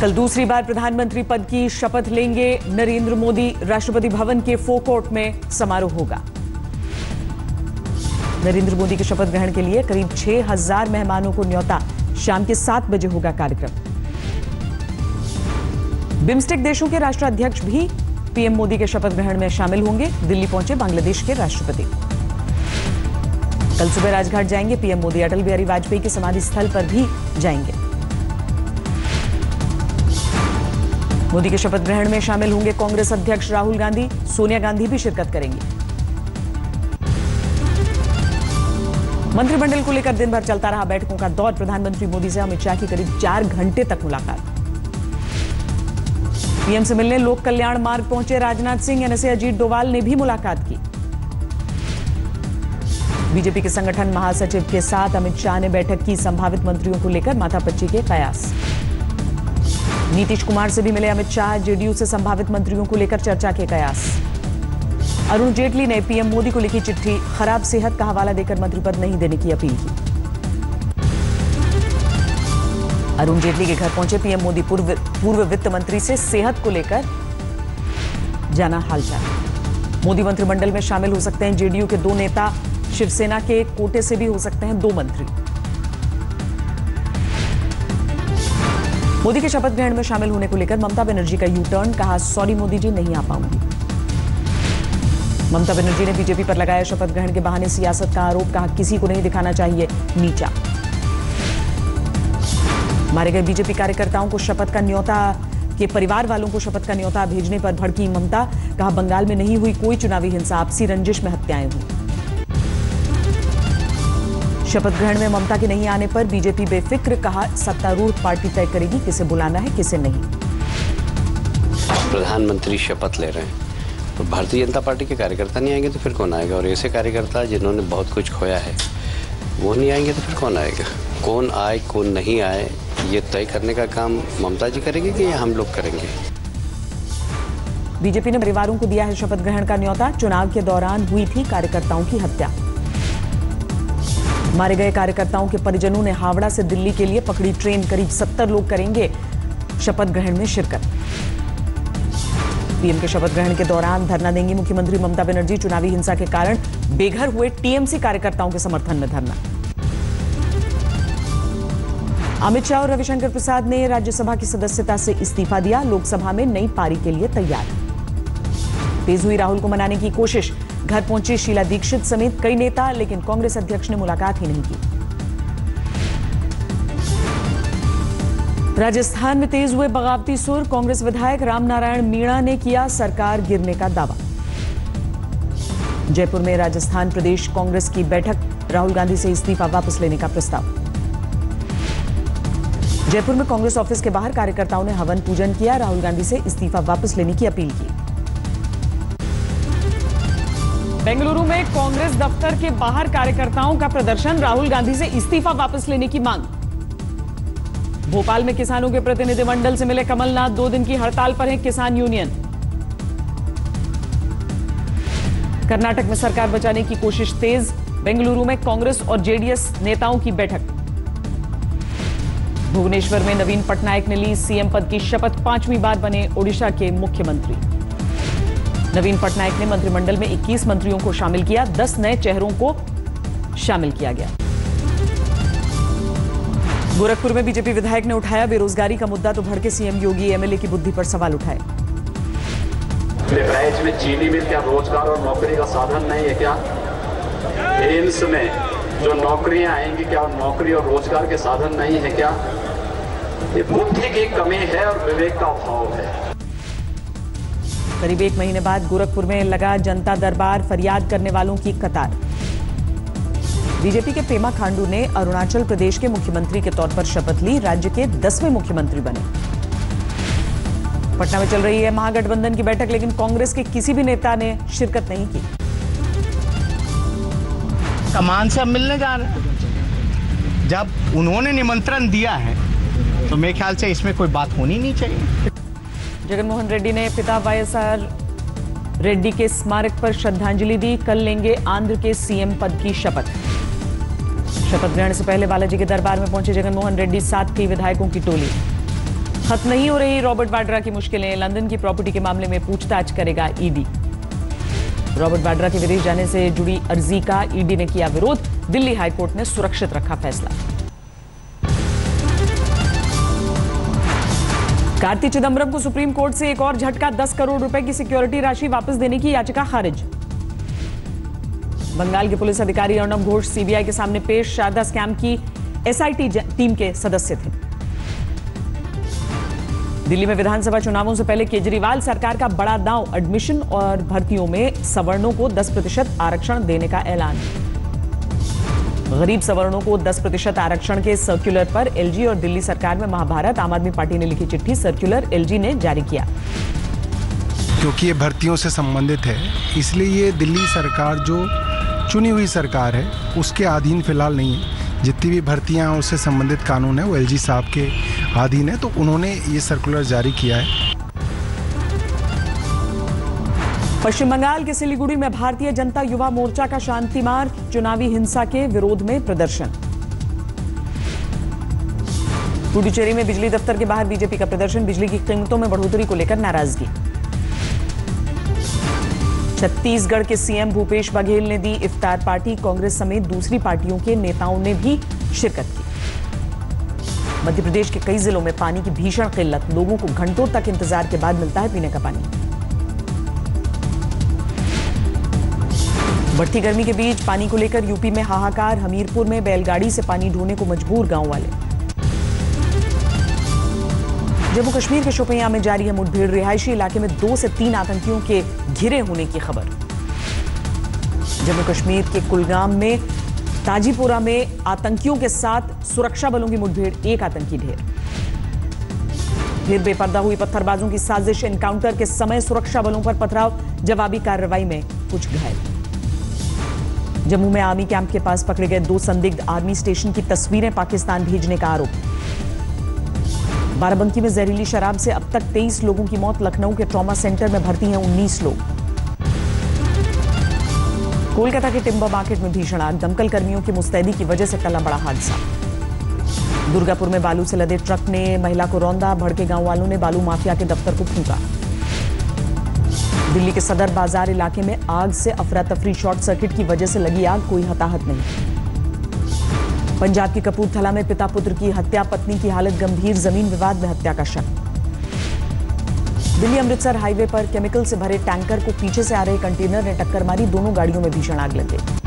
कल दूसरी बार प्रधानमंत्री पद की शपथ लेंगे नरेंद्र मोदी। राष्ट्रपति भवन के फोकोर्ट में समारोह होगा। नरेंद्र मोदी के शपथ ग्रहण के लिए करीब 6000 मेहमानों को न्योता। शाम के 7 बजे होगा कार्यक्रम। बिम्सटेक देशों के राष्ट्राध्यक्ष भी पीएम मोदी के शपथ ग्रहण में शामिल होंगे। दिल्ली पहुंचे बांग्लादेश के राष्ट्रपति। कल सुबह राजघाट जाएंगे पीएम मोदी। अटल बिहारी वाजपेयी के समाधि स्थल पर भी जाएंगे। मोदी के शपथ ग्रहण में शामिल होंगे कांग्रेस अध्यक्ष राहुल गांधी। सोनिया गांधी भी शिरकत करेंगी। मंत्रिमंडल को लेकर दिन भर चलता रहा बैठकों का दौर। प्रधानमंत्री मोदी से अमित शाह की करीब 4 घंटे तक मुलाकात। पीएम से मिलने लोक कल्याण मार्ग पहुंचे राजनाथ सिंह। एनएसए अजीत डोवाल ने भी मुलाकात की। बीजेपी के संगठन महासचिव के साथ अमित शाह ने बैठक की। संभावित मंत्रियों को लेकर माथापच्ची के कयास। नीतीश कुमार से भी मिले अमित शाह। जेडीयू से संभावित मंत्रियों को लेकर चर्चा के कयास। अरुण जेटली ने पीएम मोदी को लिखी चिट्ठी। खराब सेहत का हवाला देकर मंत्री पद नहीं देने की अपील की। अरुण जेटली के घर पहुंचे पीएम मोदी। पूर्व वित्त मंत्री से सेहत को लेकर जाना हालचाल। मोदी मंत्रिमंडल में शामिल हो सकते हैं जेडीयू के 2 नेता। शिवसेना के कोटे से भी हो सकते हैं 2 मंत्री। मोदी के शपथ ग्रहण में शामिल होने को लेकर ममता बनर्जी का यू टर्न। कहा सॉरी मोदी जी नहीं आ पाऊंगी। ममता बनर्जी ने बीजेपी पर लगाया शपथ ग्रहण के बहाने सियासत का आरोप। कहा किसी को नहीं दिखाना चाहिए नीचा। मारे गए बीजेपी कार्यकर्ताओं को शपथ का न्योता के परिवार वालों को शपथ का न्योता भेजने पर भड़की ममता। कहा बंगाल में नहीं हुई कोई चुनावी हिंसा, आपसी रंजिश में हत्याएं हुई। शपथ ग्रहण में ममता के नहीं आने पर बीजेपी बेफिक्र। कहा सत्तारूढ़ पार्टी तय करेगी किसे बुलाना है किसे नहीं। प्रधानमंत्री शपथ ले रहे हैं तो भारतीय जनता पार्टी के कार्यकर्ता नहीं आएंगे तो फिर कौन आएगा। और ऐसे कार्यकर्ता जिन्होंने बहुत कुछ खोया है वो नहीं आएंगे तो फिर कौन आएगा। कौन आए कौन नहीं आए ये तय करने का काम ममता जी करेंगे कि हम लोग करेंगे। बीजेपी ने परिवारों को दिया है शपथ ग्रहण का न्योता। चुनाव के दौरान हुई थी कार्यकर्ताओं की हत्या। मारे गए कार्यकर्ताओं के परिजनों ने हावड़ा से दिल्ली के लिए पकड़ी ट्रेन। करीब 70 लोग करेंगे शपथ ग्रहण में शिरकत। पीएम के शपथ ग्रहण के दौरान धरना देंगी मुख्यमंत्री ममता बनर्जी। चुनावी हिंसा के कारण बेघर हुए टीएमसी कार्यकर्ताओं के समर्थन में धरना। अमित शाह और रविशंकर प्रसाद ने राज्यसभा की सदस्यता से इस्तीफा दिया। लोकसभा में नई पारी के लिए तैयार। तेज हुई राहुल को मनाने की कोशिश। घर पहुंची शीला दीक्षित समेत कई नेता, लेकिन कांग्रेस अध्यक्ष ने मुलाकात ही नहीं की। राजस्थान में तेज हुए बगावती सुर। कांग्रेस विधायक रामनारायण मीणा ने किया सरकार गिरने का दावा। जयपुर में राजस्थान प्रदेश कांग्रेस की बैठक। राहुल गांधी से इस्तीफा वापस लेने का प्रस्ताव। जयपुर में कांग्रेस ऑफिस के बाहर कार्यकर्ताओं ने हवन पूजन किया। राहुल गांधी से इस्तीफा वापस लेने की अपील की। बेंगलुरु में कांग्रेस दफ्तर के बाहर कार्यकर्ताओं का प्रदर्शन। राहुल गांधी से इस्तीफा वापस लेने की मांग। भोपाल में किसानों के प्रतिनिधिमंडल से मिले कमलनाथ। 2 दिन की हड़ताल पर है किसान यूनियन। कर्नाटक में सरकार बचाने की कोशिश तेज। बेंगलुरु में कांग्रेस और जेडीएस नेताओं की बैठक। भुवनेश्वर में नवीन पटनायक ने ली सीएम पद की शपथ। 5वीं बार बने ओडिशा के मुख्यमंत्री। नवीन पटनायक ने मंत्रिमंडल में 21 मंत्रियों को शामिल किया। 10 नए चेहरों को शामिल किया गया। गोरखपुर में बीजेपी विधायक ने उठाया बेरोजगारी का मुद्दा तो भड़के सीएम योगी। एमएलए की बुद्धि पर सवाल उठाए। ब्रांच में चीनी मिल क्या रोजगार और नौकरी का साधन नहीं है क्या? एम्स में जो नौकरियां आएंगी क्या नौकरी और रोजगार के साधन नहीं है क्या? ये बुद्धि की कमी है और विवेक का अभाव है। करीब 1 महीने बाद गोरखपुर में लगा जनता दरबार। फरियाद करने वालों की कतार। बीजेपी के पेमा खांडू ने अरुणाचल प्रदेश के मुख्यमंत्री के तौर पर शपथ ली। राज्य के 10वें मुख्यमंत्री बने। पटना में चल रही है महागठबंधन की बैठक, लेकिन कांग्रेस के किसी भी नेता ने शिरकत नहीं की। कमान से मिलने जा रहे हैं। जब उन्होंने निमंत्रण दिया है तो मेरे ख्याल से इसमें कोई बात होनी नहीं चाहिए। जगनमोहन रेड्डी ने पिता YSR रेड्डी के स्मारक पर श्रद्धांजलि दी। कल लेंगे आंध्र के सीएम पद की शपथ। शपथ ग्रहण से पहले बालाजी के दरबार में पहुंचे जगनमोहन रेड्डी। साथ थी विधायकों की टोली। खत्म नहीं हो रही रॉबर्ट वाड्रा की मुश्किलें, लंदन की प्रॉपर्टी के मामले में पूछताछ करेगा ईडी। रॉबर्ट वाड्रा के विदेश जाने से जुड़ी अर्जी का ईडी ने किया विरोध, दिल्ली हाईकोर्ट ने सुरक्षित रखा फैसला। कार्ति चिदंबरम को सुप्रीम कोर्ट से एक और झटका, 10 करोड़ रुपए की सिक्योरिटी राशि वापस देने की याचिका खारिज। बंगाल के पुलिस अधिकारी अर्णब घोष सीबीआई के सामने पेश, शारदा स्कैम की एसआईटी टीम के सदस्य थे। दिल्ली में विधानसभा चुनावों से पहले केजरीवाल सरकार का बड़ा दांव, एडमिशन और भर्तियों में सवर्णों को 10% आरक्षण देने का ऐलान। गरीब सवर्णों को 10% आरक्षण के सर्कुलर पर एलजी और दिल्ली सरकार में महाभारत, आम आदमी पार्टी ने लिखी चिट्ठी, सर्कुलर एलजी ने जारी किया। क्योंकि ये भर्तियों से संबंधित है, इसलिए ये दिल्ली सरकार जो चुनी हुई सरकार है उसके अधीन फिलहाल नहीं है। जितनी भी भर्तियाँ उससे संबंधित कानून है वो एलजी साहब के अधीन है, तो उन्होंने ये सर्कुलर जारी किया है। पश्चिम बंगाल के सिलीगुड़ी में भारतीय जनता युवा मोर्चा का शांति मार्च, चुनावी हिंसा के विरोध में प्रदर्शन। पुडुचेरी में बिजली दफ्तर के बाहर बीजेपी का प्रदर्शन, बिजली की कीमतों में बढ़ोतरी को लेकर नाराजगी। छत्तीसगढ़ के सीएम भूपेश बघेल ने दी इफ्तार पार्टी, कांग्रेस समेत दूसरी पार्टियों के नेताओं ने भी शिरकत की। मध्य प्रदेश के कई जिलों में पानी की भीषण किल्लत, लोगों को घंटों तक इंतजार के बाद मिलता है पीने का पानी। बढ़ती गर्मी के बीच पानी को लेकर यूपी में हाहाकार, हमीरपुर में बैलगाड़ी से पानी ढोने को मजबूर गांव वाले। जम्मू कश्मीर के शोपियां में जारी है मुठभेड़, रिहायशी इलाके में 2 से 3 आतंकियों के घिरे होने की खबर। जम्मू कश्मीर के कुलगाम में ताजीपोरा में आतंकियों के साथ सुरक्षा बलों की मुठभेड़, एक आतंकी ढेर। फिर बेपर्दा हुई पत्थरबाजों की साजिश, एनकाउंटर के समय सुरक्षा बलों पर पथराव, जवाबी कार्रवाई में कुछ घायल। जम्मू में आर्मी कैंप के पास पकड़े गए 2 संदिग्ध, आर्मी स्टेशन की तस्वीरें पाकिस्तान भेजने का आरोप। बाराबंकी में जहरीली शराब से अब तक 23 लोगों की मौत, लखनऊ के ट्रॉमा सेंटर में भर्ती हैं 19 लोग। कोलकाता के टिम्बर मार्केट में भीषण आग, दमकल कर्मियों की मुस्तैदी की वजह से टला बड़ा हादसा। दुर्गापुर में बालू से लदे ट्रक ने महिला को रौंदा, भड़के गांव वालों ने बालू माफिया के दफ्तर को फूंका। दिल्ली के सदर बाजार इलाके में आग से अफरा तफरी, शॉर्ट सर्किट की वजह से लगी आग, कोई हताहत नहीं। पंजाब के कपूरथला में पिता पुत्र की हत्या, पत्नी की हालत गंभीर, जमीन विवाद में हत्या का शक। दिल्ली अमृतसर हाईवे पर केमिकल से भरे टैंकर को पीछे से आ रहे कंटेनर ने टक्कर मारी, दोनों गाड़ियों में भीषण आग लग गई।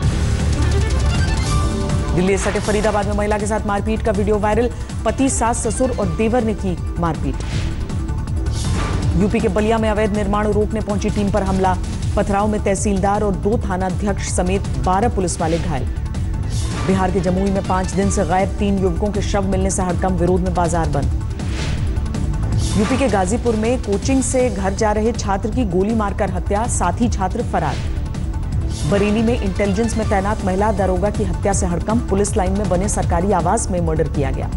दिल्ली सटे फरीदाबाद में महिला के साथ मारपीट का वीडियो वायरल, पति, सास, ससुर और देवर ने की मारपीट। यूपी के बलिया में अवैध निर्माण रोकने पहुंची टीम पर हमला, पथराव में तहसीलदार और 2 थानाध्यक्ष समेत 12 पुलिस वाले घायल। बिहार के जमुई में 5 दिन से गायब 3 युवकों के शव मिलने से हड़कंप, विरोध में बाजार बंद। यूपी के गाजीपुर में कोचिंग से घर जा रहे छात्र की गोली मारकर हत्या, साथी छात्र फरार। बरेली में इंटेलिजेंस में तैनात महिला दरोगा की हत्या से हड़कंप, पुलिस लाइन में बने सरकारी आवास में मर्डर किया गया।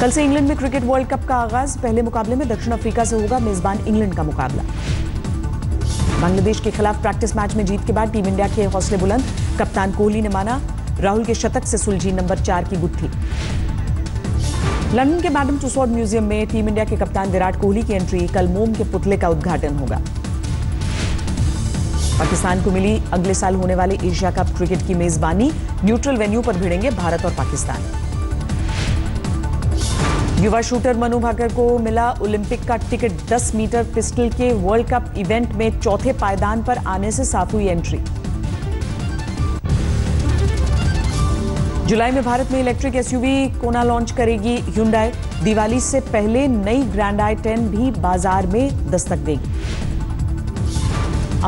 कल से इंग्लैंड में क्रिकेट वर्ल्ड कप का आगाज, पहले मुकाबले में दक्षिण अफ्रीका से होगा मेजबान इंग्लैंड का मुकाबला। बांग्लादेश के खिलाफ प्रैक्टिस मैच में जीत के बाद टीम इंडिया के हौसले बुलंद, कप्तान कोहली ने माना राहुल के शतक से सुलझी नंबर 4 की गुत्थी। लंदन के मैडम तुसाद म्यूजियम में टीम इंडिया के कप्तान विराट कोहली की एंट्री, कल मोम के पुतले का उद्घाटन होगा। पाकिस्तान को मिली अगले साल होने वाले एशिया कप क्रिकेट की मेजबानी, न्यूट्रल वेन्यू पर भिड़ेंगे भारत और पाकिस्तान। युवा शूटर मनु भाकर को मिला ओलंपिक का टिकट, 10 मीटर पिस्टल के वर्ल्ड कप इवेंट में 4थे पायदान पर आने से साफ हुई एंट्री। जुलाई में भारत में इलेक्ट्रिक एसयूवी कोना लॉन्च करेगी ह्यूंडई, दिवाली से पहले नई ग्रैंड आई 10 भी बाजार में दस्तक देगी।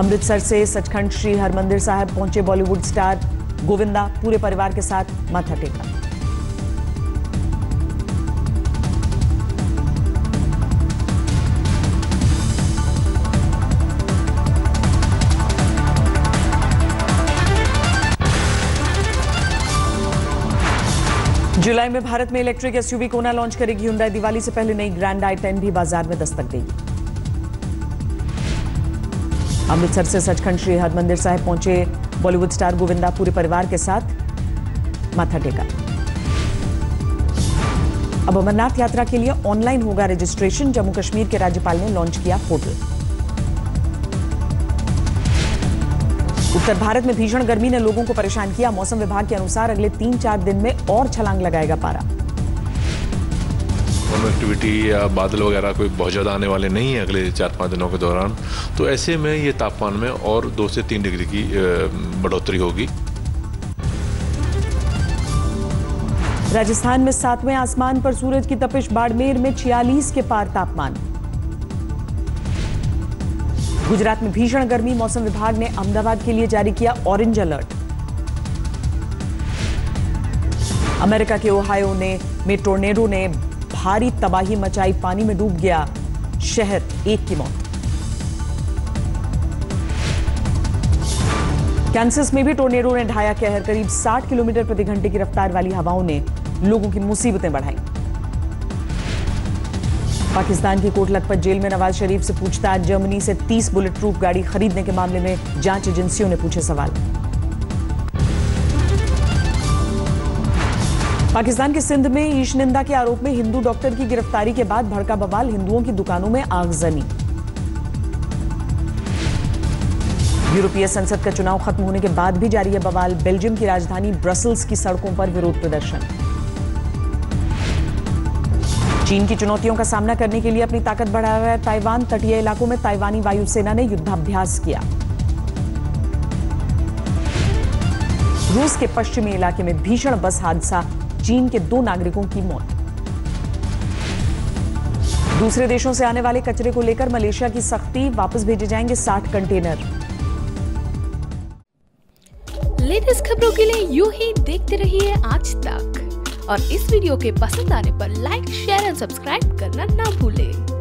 अमृतसर से सचखंड श्री हरमंदिर साहिब पहुंचे बॉलीवुड स्टार गोविंदा, पूरे परिवार के साथ माथा टेका। जुलाई में भारत में इलेक्ट्रिक एसयूवी कोना लॉन्च करेगी हुंडई, दिवाली से पहले नई ग्रैंड आई 10 भी बाजार में दस्तक देगी। अमृतसर से सचखंड श्री हरमंदिर साहिब पहुंचे बॉलीवुड स्टार गोविंदा, पूरे परिवार के साथ माथा टेका। अब अमरनाथ यात्रा के लिए ऑनलाइन होगा रजिस्ट्रेशन। जम्मू कश्मीर के राज्यपाल ने लॉन्च किया पोर्टल। उत्तर भारत में भीषण गर्मी ने लोगों को परेशान किया। मौसम विभाग के अनुसार अगले 3-4 दिन में और छलांग लगाएगा पारा। एक्टिविटी या बादल वगैरह कोई बहुत ज़्यादा आने वाले नहीं है अगले 4-5 दिनों के दौरान, तो ऐसे में ये तापमान में और 2 से 3 डिग्री की बढ़ोतरी होगी। राजस्थान में 7वें आसमान पर सूरज की तपिश। बाड़मेर में 46 के पार तापमान। गुजरात में भीषण गर्मी। मौसम विभाग ने अहमदाबाद के लिए जारी किया ऑरेंज अलर्ट। अमेरिका के ओहायो में टोर्नेडो ने भारी तबाही मचाई। पानी में डूब गया शहर, एक की मौत। कैंसस में भी टोर्नेडो ने ढाया कहर। करीब 60 किलोमीटर प्रति घंटे की रफ्तार वाली हवाओं ने लोगों की मुसीबतें बढ़ाई। पाकिस्तान की कोट लखपत जेल में नवाज शरीफ से पूछताछ। जर्मनी से 30 बुलेट प्रूफ गाड़ी खरीदने के मामले में जांच एजेंसियों ने पूछे सवाल। पाकिस्तान के सिंध में ईश निंदा के आरोप में हिंदू डॉक्टर की गिरफ्तारी के बाद भड़का बवाल। हिंदुओं की दुकानों में आगजनी। यूरोपीय संसद का चुनाव खत्म होने के बाद भी जारी है बवाल। बेल्जियम की राजधानी ब्रसेल्स की सड़कों पर विरोध प्रदर्शन। चीन की चुनौतियों का सामना करने के लिए अपनी ताकत बढ़ा रहा है ताइवान। तटीय इलाकों में ताइवानी वायुसेना ने युद्धाभ्यास किया। रूस के पश्चिमी इलाके में भीषण बस हादसा। चीन के 2 नागरिकों की मौत। दूसरे देशों से आने वाले कचरे को लेकर मलेशिया की सख्ती। वापस भेजे जाएंगे 60 कंटेनर। लेटेस्ट खबरों के लिए यूं ही देखते रहिए आज तक, और इस वीडियो के पसंद आने पर लाइक, शेयर एंड सब्सक्राइब करना ना भूलें।